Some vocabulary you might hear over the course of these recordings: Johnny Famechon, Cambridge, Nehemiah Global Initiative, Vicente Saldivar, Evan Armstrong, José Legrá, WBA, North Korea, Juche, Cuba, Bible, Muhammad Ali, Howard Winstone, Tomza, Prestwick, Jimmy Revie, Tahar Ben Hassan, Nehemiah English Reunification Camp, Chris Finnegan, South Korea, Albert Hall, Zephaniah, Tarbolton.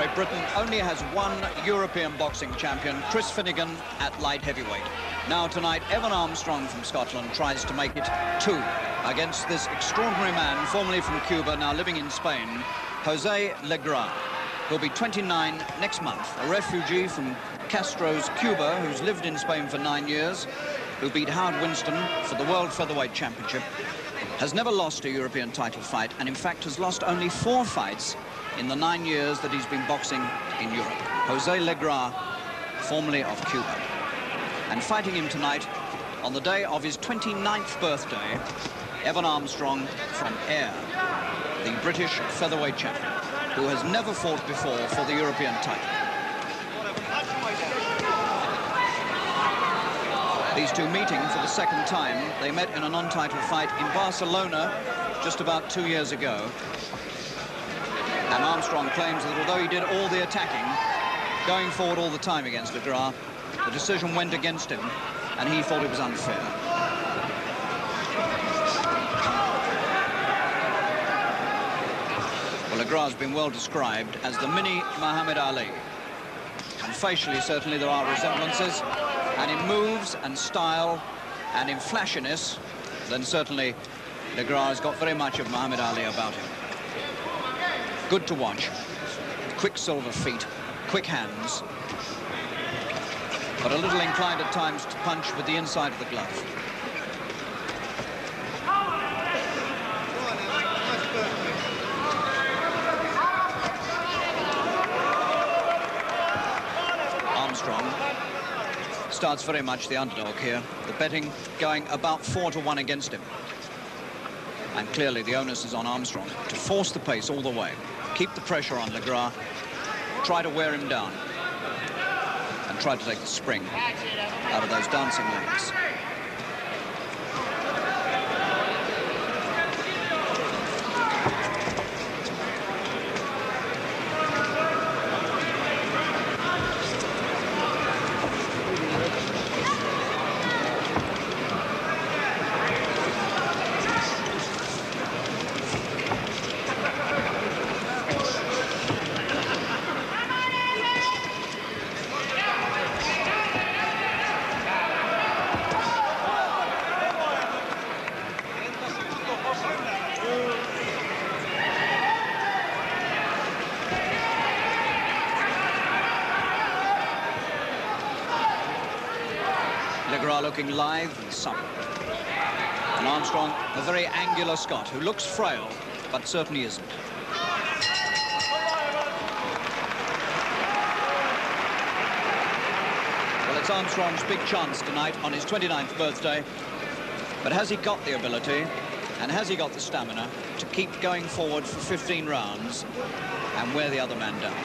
Great Britain only has one European boxing champion, Chris Finnegan, at light heavyweight. Now tonight, Evan Armstrong from Scotland tries to make it two against this extraordinary man, formerly from Cuba, now living in Spain, José Legrá, who'll be 29 next month, a refugee from Castro's Cuba, who's lived in Spain for 9 years, who beat Howard Winstone for the World Featherweight Championship, has never lost a European title fight, and in fact has lost only 4 fights in the 9 years that he's been boxing in Europe. José Legrá, formerly of Cuba. And fighting him tonight, on the day of his 29th birthday, Evan Armstrong from Ayr, the British featherweight champion, who has never fought before for the European title. These two meeting for the second time. They met in a non-title fight in Barcelona just about 2 years ago. And Armstrong claims that although he did all the attacking, going forward all the time against Legrá, the decision went against him, and he thought it was unfair. Well, Legrá has been well described as the mini Muhammad Ali. And facially, certainly, there are resemblances, and in moves and style and in flashiness, then certainly Legrá has got very much of Muhammad Ali about him. Good to watch. Quick silver feet, quick hands, but a little inclined at times to punch with the inside of the glove. Armstrong starts very much the underdog here. The betting going about 4 to 1 against him. And clearly the onus is on Armstrong to force the pace all the way. Keep the pressure on Legrá, try to wear him down, and try to take the spring out of those dancing legs. Looking lithe and supple. And Armstrong, a very angular Scot, who looks frail, but certainly isn't. Well, it's Armstrong's big chance tonight on his 29th birthday, but has he got the ability, and has he got the stamina to keep going forward for 15 rounds and wear the other man down?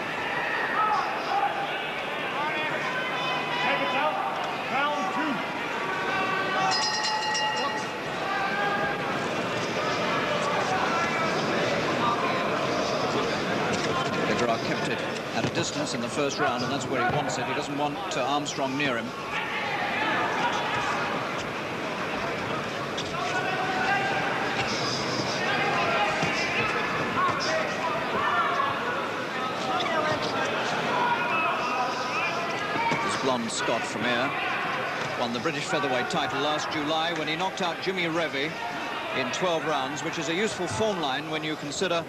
Kept it at a distance in the first round, and that's where he wants it. He doesn't want Armstrong near him. This blonde Scot from here won the British featherweight title last July when he knocked out Jimmy Revie in 12 rounds, which is a useful form line when you consider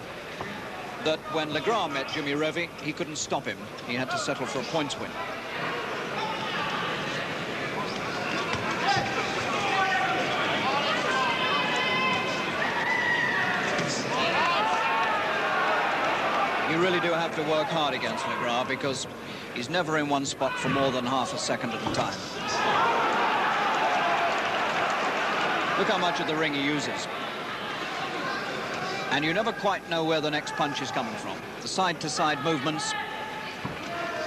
that when Legrá met Jimmy Revie, he couldn't stop him. He had to settle for a points win. You really do have to work hard against Legrá because he's never in one spot for more than half a second at a time. Look how much of the ring he uses. And you never quite know where the next punch is coming from. The side-to-side movements,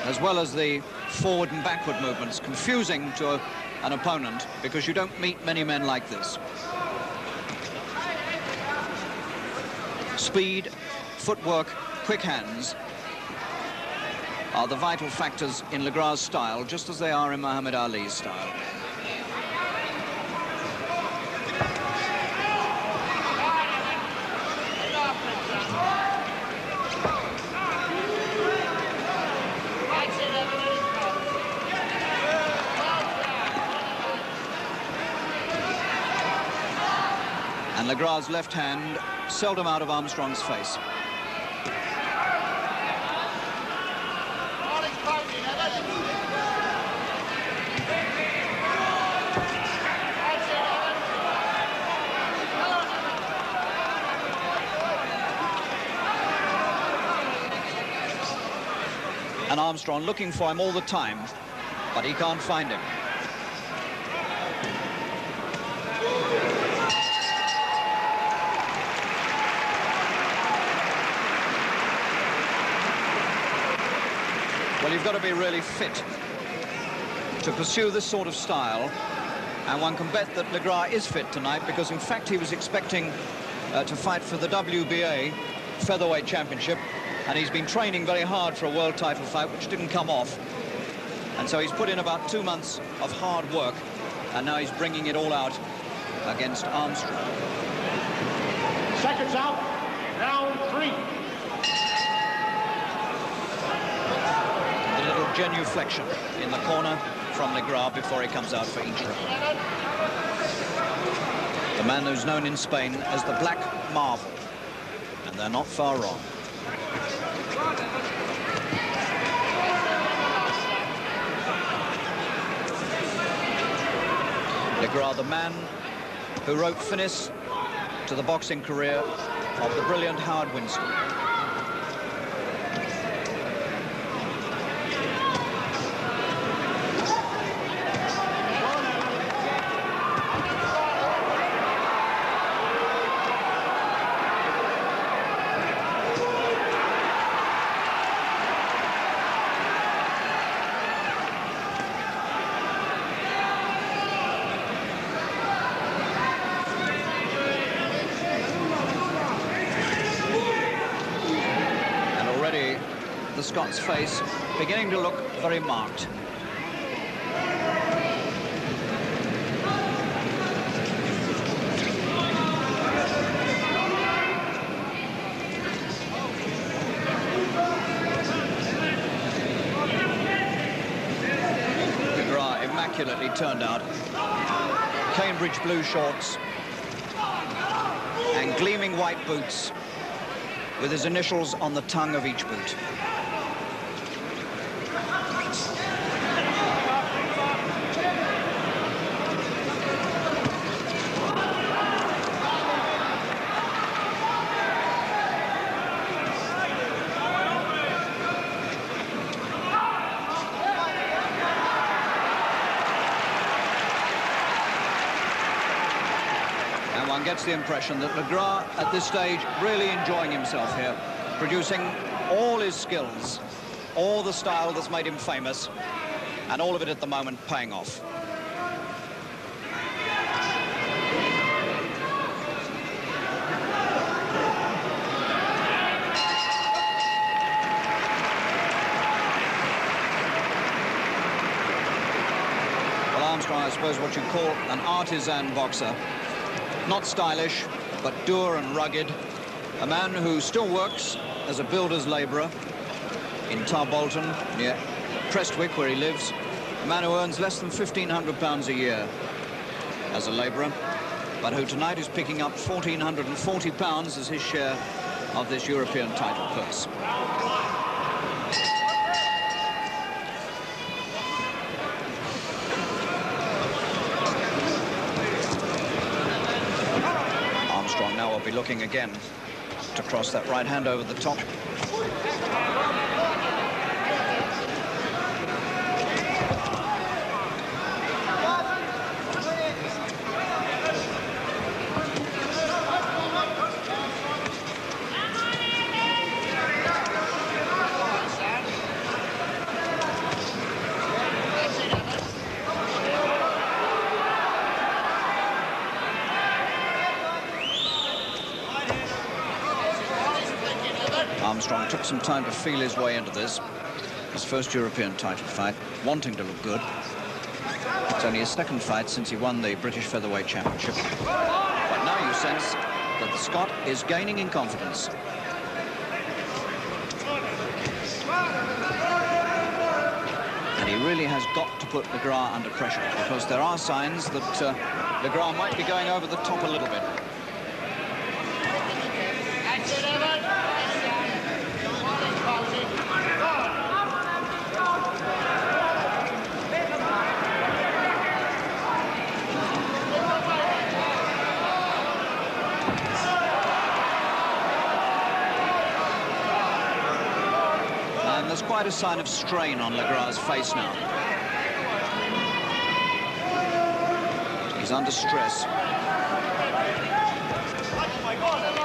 as well as the forward and backward movements, confusing to an opponent because you don't meet many men like this. Speed, footwork, quick hands are the vital factors in Legrá's style, just as they are in Muhammad Ali's style. Legra's left hand seldom out of Armstrong's face. And Armstrong looking for him all the time, but he can't find him. Well, you've got to be really fit to pursue this sort of style, and one can bet that Legrá is fit tonight, because in fact he was expecting to fight for the WBA featherweight championship, and he's been training very hard for a world title fight, which didn't come off. And so he's put in about 2 months of hard work, and now he's bringing it all out against Armstrong. Seconds out, round three. A little genuflection in the corner from Legrá before he comes out for injury. The man who's known in Spain as the Black Marvel, and they're not far wrong. Legrá, the man who wrote finish to the boxing career of the brilliant Howard Winstone. Scott's face beginning to look very marked. Legrá immaculately turned out. Cambridge blue shorts and gleaming white boots with his initials on the tongue of each boot. Gets the impression that Legrá at this stage really enjoying himself here, producing all his skills, all the style that's made him famous, and all of it at the moment paying off. Well, Armstrong, I suppose what you call an artisan boxer. Not stylish, but dour and rugged. A man who still works as a builder's labourer in Tarbolton, near Prestwick, where he lives. A man who earns less than £1,500 a year as a labourer, but who tonight is picking up £1,440 as his share of this European title purse. Be looking again to cross that right hand over the top. Armstrong took some time to feel his way into this, his first European title fight, wanting to look good. It's only his second fight since he won the British Featherweight Championship. But now you sense that the Scot is gaining in confidence. And he really has got to put Legrá under pressure, because there are signs that Legrá might be going over the top a little bit. and there's quite a sign of strain on Legrá's face now. He's under stress.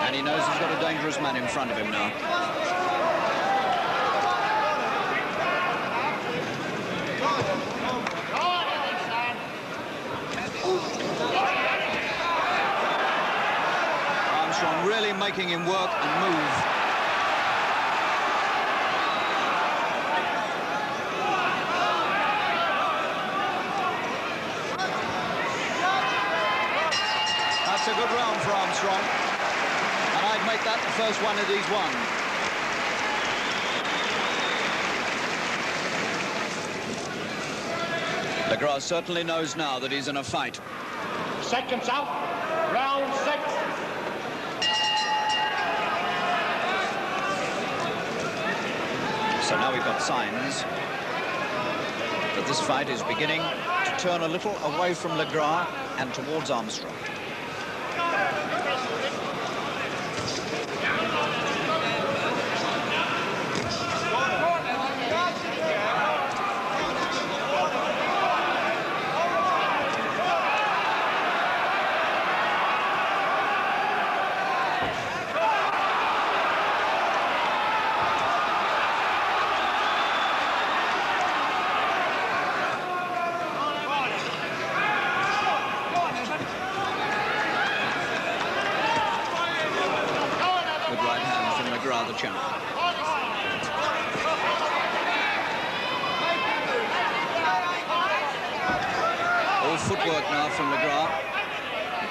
And he knows he's got a dangerous man in front of him now. Armstrong really making him work and move. That's a good round for Armstrong, and I'd make that the first one that he's won. Legrá certainly knows now that he's in a fight. Seconds out, round 6. So now we've got signs that this fight is beginning to turn a little away from Legrá and towards Armstrong.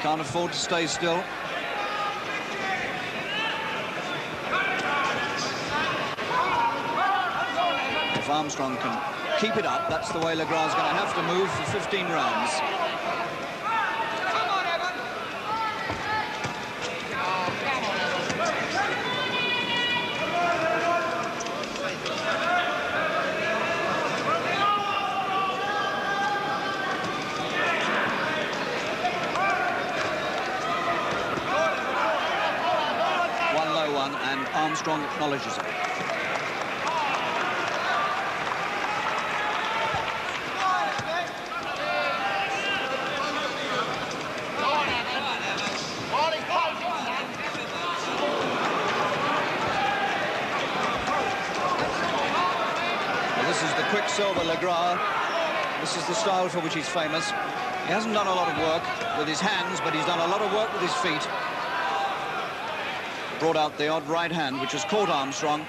Can't afford to stay still. If Armstrong can keep it up, that's the way Legrá's going to have to move for 15 rounds. Come on, Armstrong acknowledges it. Well, this is the quicksilver Legrá. This is the style for which he's famous. He hasn't done a lot of work with his hands, but he's done a lot of work with his feet. Brought out the odd right hand, which has caught Armstrong.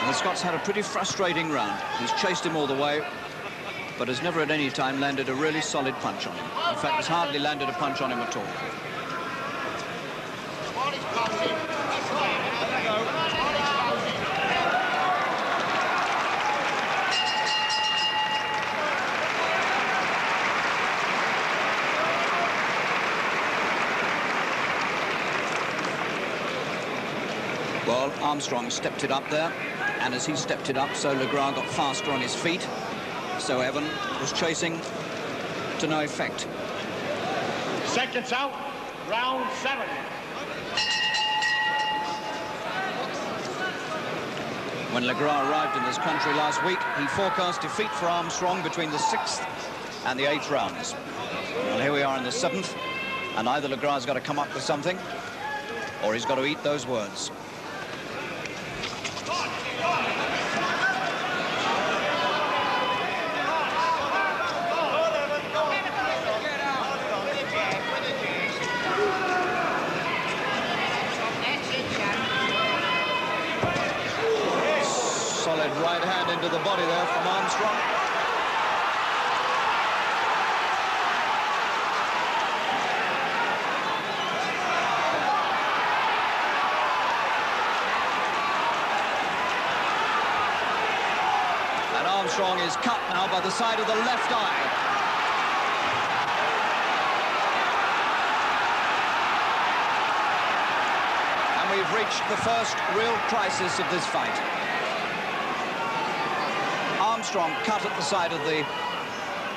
And the Scots had a pretty frustrating round. He's chased him all the way, but has never at any time landed a really solid punch on him. In fact, has hardly landed a punch on him at all. Armstrong stepped it up there, and as he stepped it up, so Legrá got faster on his feet, so Evan was chasing to no effect. Seconds out, round 7. When Legrá arrived in this country last week, he forecast defeat for Armstrong between the 6th and the 8th rounds. Well, here we are in the 7th, and either Legra's got to come up with something, or he's got to eat those words. To the body there from Armstrong. And Armstrong is cut now by the side of the left eye. And we've reached the first real crisis of this fight. Armstrong cut at the side of the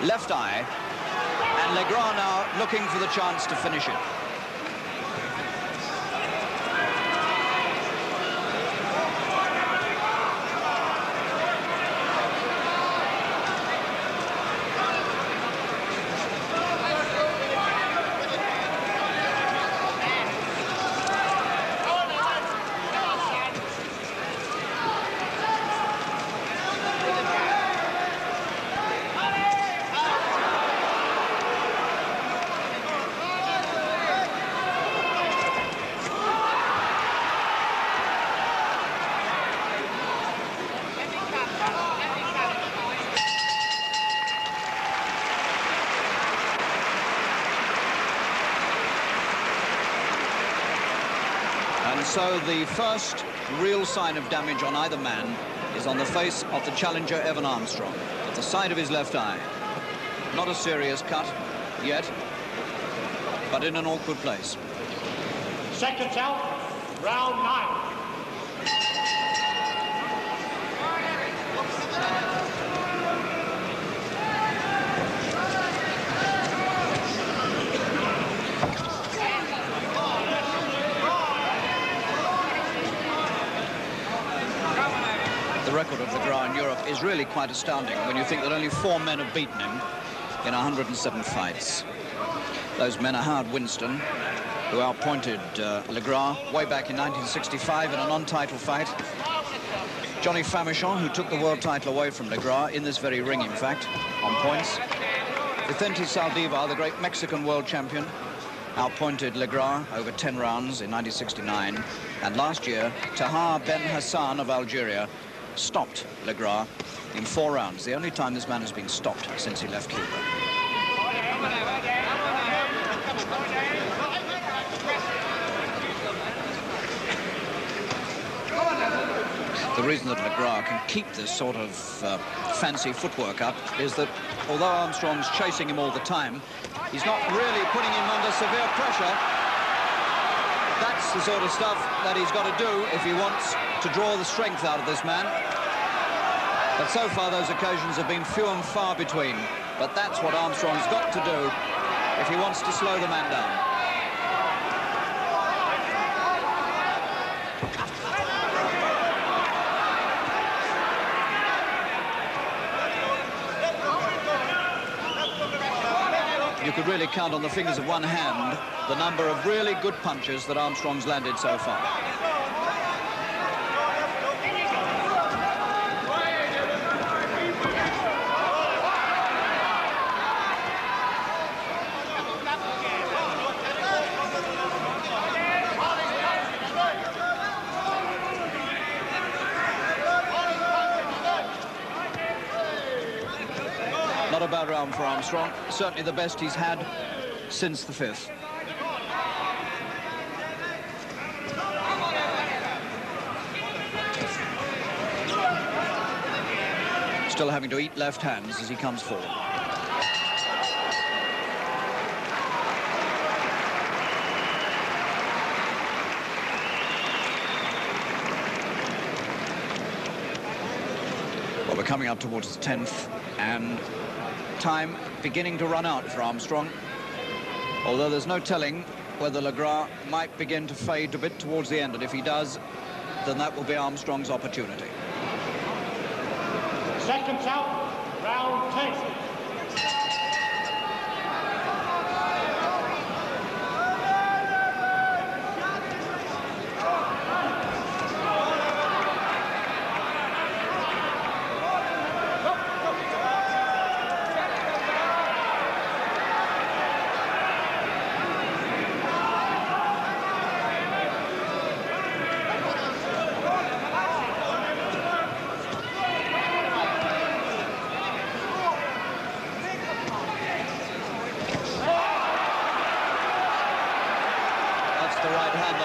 left eye, and Legrá now looking for the chance to finish it. And so the first real sign of damage on either man is on the face of the challenger, Evan Armstrong, at the side of his left eye. Not a serious cut yet, but in an awkward place. Seconds out, round 9. The record of Legrá in Europe is really quite astounding when you think that only 4 men have beaten him in 107 fights. Those men are Howard Winstone, who outpointed Legrá way back in 1965 in a non-title fight. Johnny Famechon, who took the world title away from Legrá in this very ring, in fact, on points. Vicente Saldivar, the great Mexican world champion, outpointed Legrá over 10 rounds in 1969. And last year, Tahar Ben Hassan of Algeria stopped Legrá in 4 rounds, the only time this man has been stopped since he left Cuba. The reason that Legrá can keep this sort of fancy footwork up is that although Armstrong's chasing him all the time, he's not really putting him under severe pressure. That's the sort of stuff that he's got to do if he wants to draw the strength out of this man. But so far those occasions have been few and far between. But that's what Armstrong's got to do if he wants to slow the man down. You could really count on the fingers of one hand the number of really good punches that Armstrong's landed so far. Not a bad round for Armstrong, certainly the best he's had since the 5th. Still having to eat left hands as he comes forward. Well, we're coming up towards the 10th and time beginning to run out for Armstrong, although there's no telling whether Legrá might begin to fade a bit towards the end, and if he does, then that will be Armstrong's opportunity. Seconds out, round 10.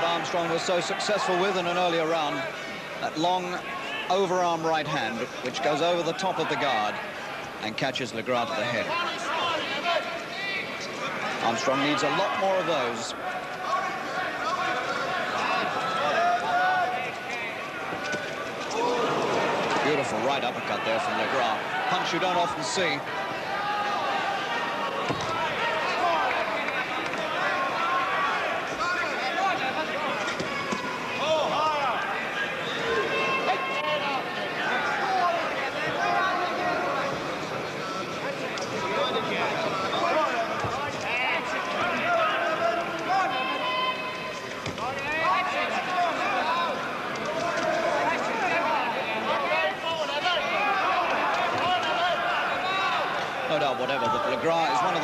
Armstrong was so successful with in an earlier round, that long overarm right hand which goes over the top of the guard and catches Legrá to the head. Armstrong needs a lot more of those. Beautiful right uppercut there from Legrá, punch you don't often see.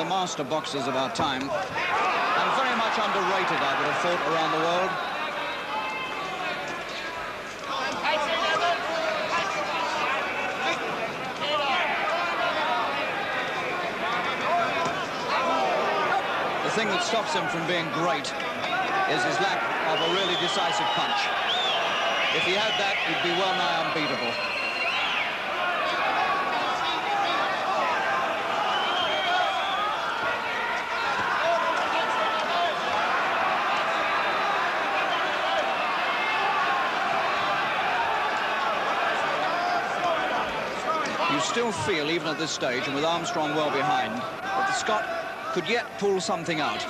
Master boxers of our time, and very much underrated, I would have thought, around the world. The thing that stops him from being great is his lack of a really decisive punch. If he had that, he'd be well nigh unbeatable. You still feel, even at this stage, and with Armstrong well behind, that the Scot could yet pull something out,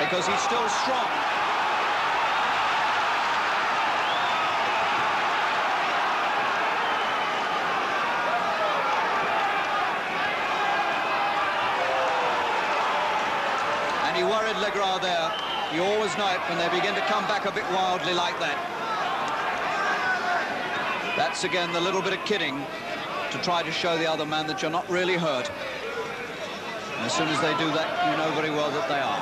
because he's still strong. And he worried Legrá there. You always know it when they begin to come back a bit wildly like that. That's again the little bit of kidding, to try to show the other man that you're not really hurt. And as soon as they do that, you know very well that they are.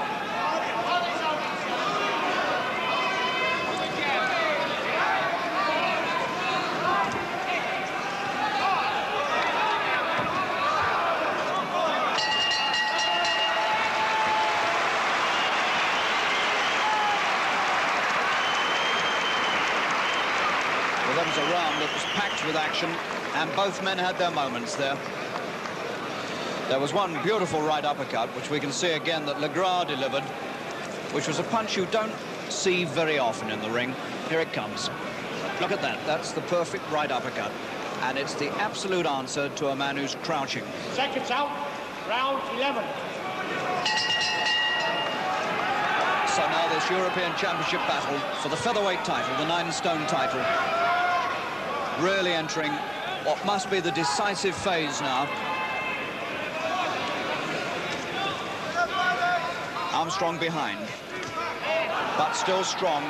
Well, that was a round that was packed with action. And both men had their moments there. There was one beautiful right uppercut, which we can see again that Legrá delivered, which was a punch you don't see very often in the ring. Here it comes. Look at that. That's the perfect right uppercut. And it's the absolute answer to a man who's crouching. Seconds out, round 11. So now this European Championship battle for the featherweight title, the 9-stone title, really entering what must be the decisive phase now. Armstrong behind, but still strong,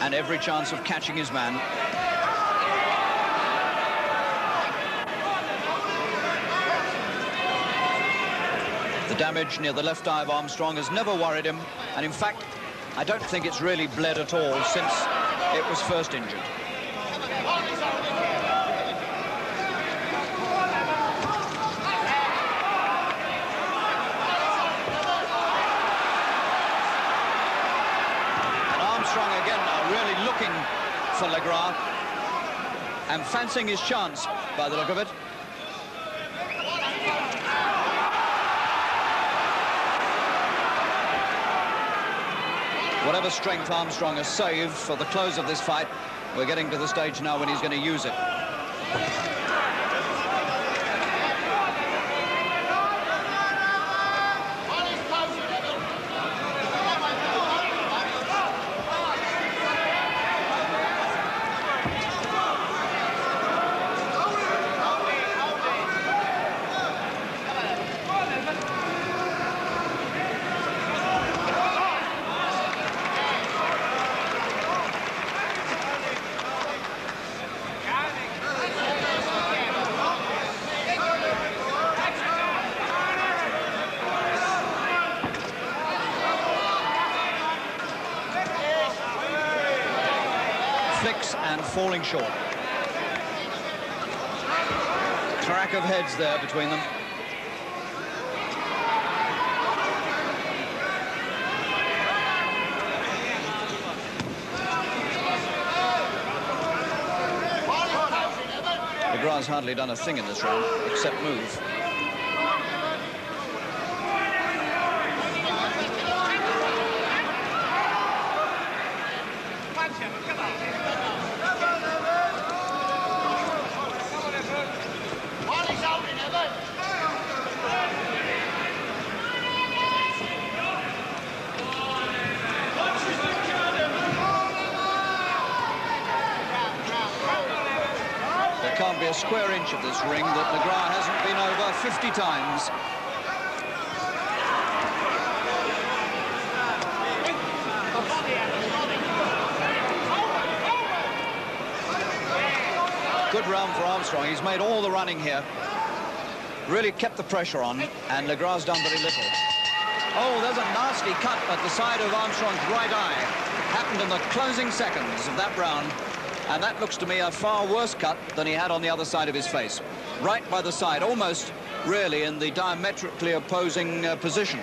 and every chance of catching his man. The damage near the left eye of Armstrong has never worried him, and in fact, I don't think it's really bled at all since it was first injured. For Legrá, and fancying his chance by the look of it. Whatever strength Armstrong has saved for the close of this fight, we're getting to the stage now when he's going to use it. Falling short. Crack of heads there between them. Legra's hardly done a thing in this round except move. Square inch of this ring that Legrá hasn't been over 50 times. Good round for Armstrong. He's made all the running here. Really kept the pressure on, and Legra's done very little. Oh, there's a nasty cut at the side of Armstrong's right eye. Happened in the closing seconds of that round. And that looks to me a far worse cut than he had on the other side of his face. Right by the side, almost really in the diametrically opposing position.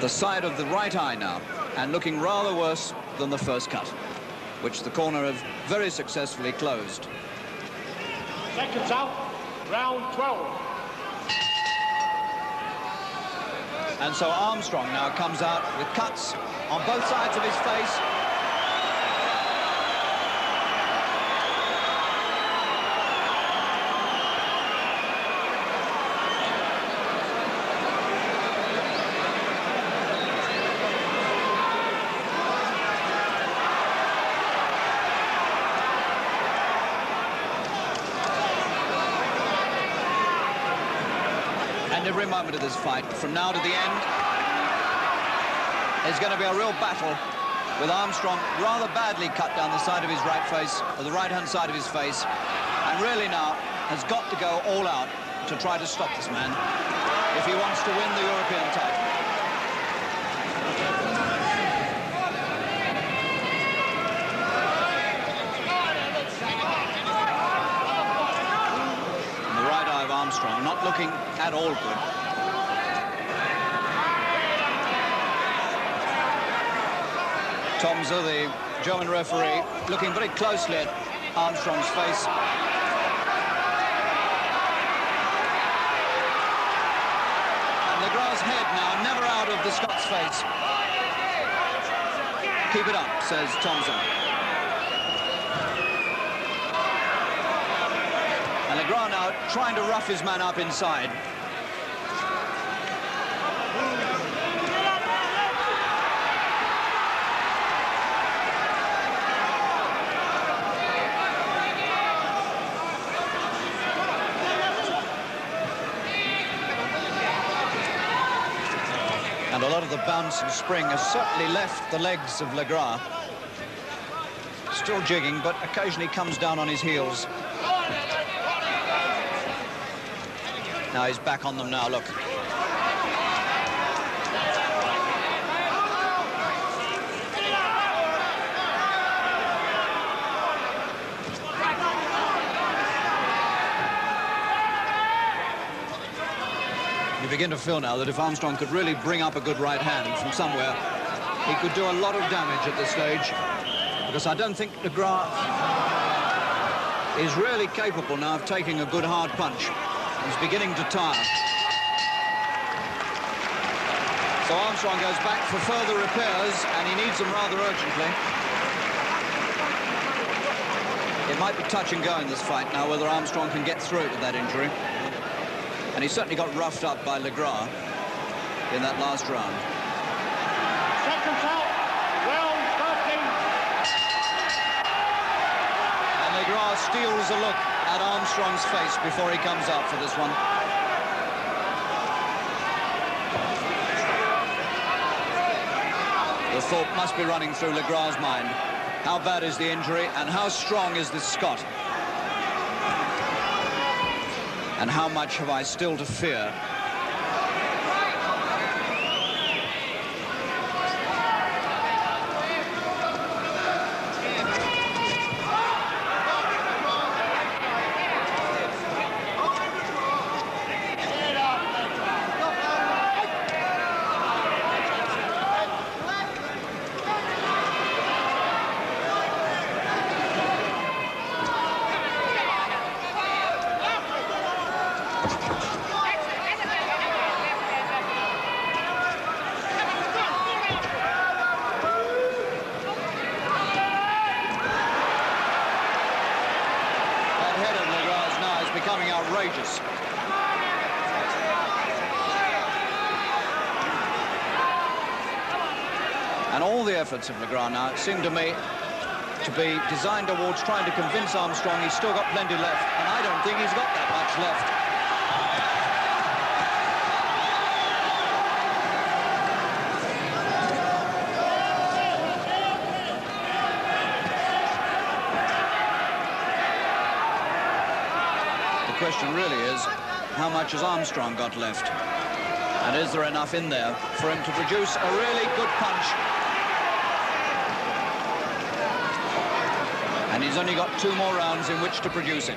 the side of the right eye now, and looking rather worse than the first cut, which the corner have very successfully closed. Seconds out, round 12. And so Armstrong now comes out with cuts on both sides of his face. Every moment of this fight, from now to the end, is going to be a real battle, with Armstrong rather badly cut down the side of his right face, or the right-hand side of his face, and really now has got to go all out to try to stop this man if he wants to win the European title. Armstrong not looking at all good. Tomza, the German referee, looking very closely at Armstrong's face. And Legra's head now never out of the Scots' face. Keep it up, says Tomza. Legrá now trying to rough his man up inside. And a lot of the bounce and spring has certainly left the legs of Legrá. Still jigging, but occasionally comes down on his heels. Now he's back on them now, look. You begin to feel now that if Armstrong could really bring up a good right hand from somewhere, he could do a lot of damage at this stage, because I don't think Legrá is really capable now of taking a good hard punch. He's beginning to tire. So Armstrong goes back for further repairs, and he needs them rather urgently. It might be touch and go in this fight now, whether Armstrong can get through it with that injury. And he certainly got roughed up by Legrá in that last round. Seconds out, round 13. And Legrá steals a look at Armstrong's face before he comes out for this one. The thought must be running through Legra's mind. How bad is the injury, and how strong is this Scot? And how much have I still to fear? Outrageous. And all the efforts of Legrá now, it seemed to me, to be designed towards trying to convince Armstrong he's still got plenty left, and I don't think he's got that much left. The question really is, how much has Armstrong got left? And is there enough in there for him to produce a really good punch? And he's only got two more rounds in which to produce it.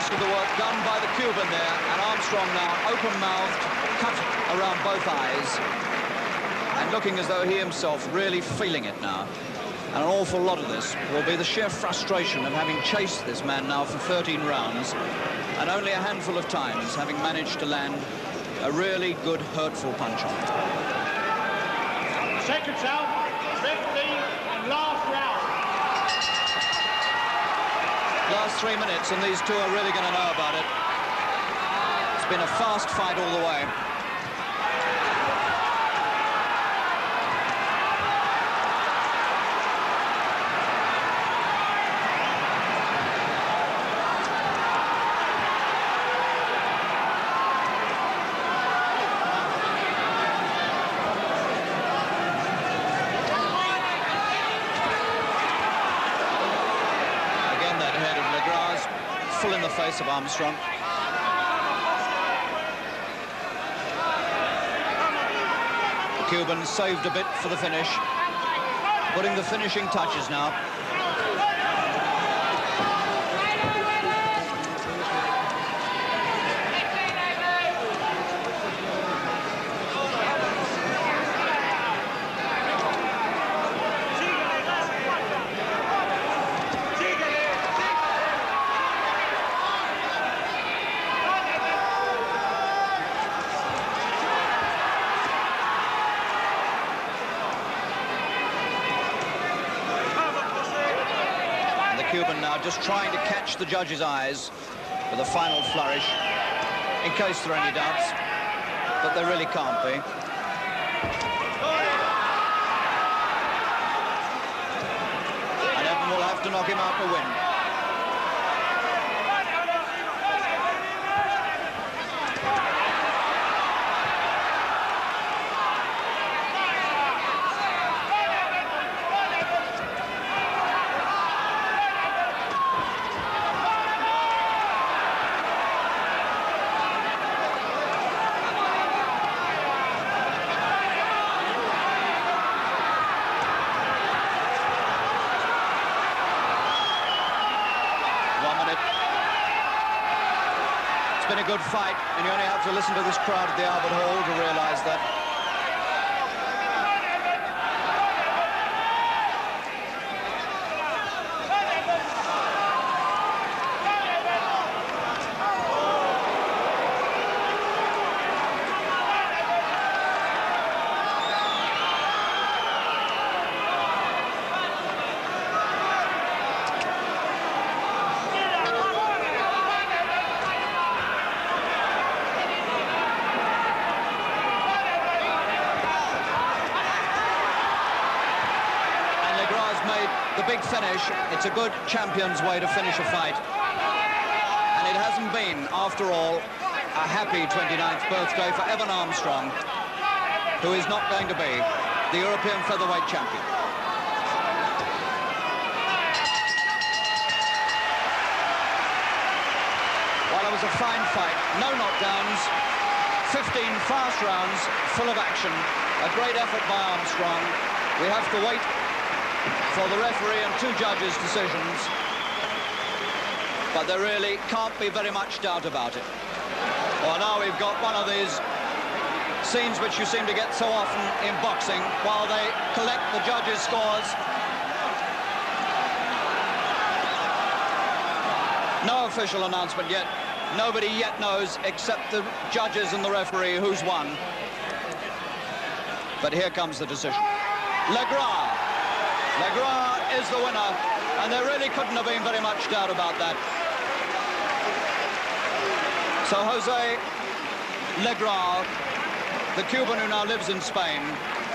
most of the work done by the Cuban there, and Armstrong now open-mouthed, cut around both eyes, and looking as though he himself really feeling it now. And an awful lot of this will be the sheer frustration of having chased this man now for 13 rounds, and only a handful of times having managed to land a really good, hurtful punch-on. Second round, 15th and last round. Last 3 minutes, and these two are really going to know about it. It's been a fast fight all the way. Face of Armstrong. The Cuban saved a bit for the finish, putting the finishing touches now. Just trying to catch the judge's eyes with a final flourish, in case there are any doubts, but there really can't be. And Evan will have to knock him out to win. Been a good fight, and you only have to listen to this crowd at the Albert Hall to realize that. It's a good champion's way to finish a fight, and it hasn't been, after all, a happy 29th birthday for Evan Armstrong, who is not going to be the European featherweight champion. Well, it was a fine fight, no knockdowns, 15 fast rounds full of action, a great effort by Armstrong. We have to wait for the referee and two judges' decisions, but there really can't be very much doubt about it. Well, now we've got one of these scenes which you seem to get so often in boxing, while they collect the judges' scores. No official announcement yet. Nobody yet knows, except the judges and the referee, who's won. But here comes the decision. Legrá. Legrá is the winner, and there really couldn't have been very much doubt about that. So José Legrá, the Cuban who now lives in Spain,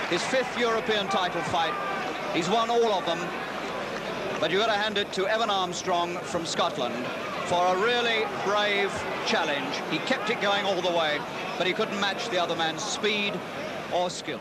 his 5th European title fight. He's won all of them, but you've got to hand it to Evan Armstrong from Scotland for a really brave challenge. He kept it going all the way, but he couldn't match the other man's speed or skill.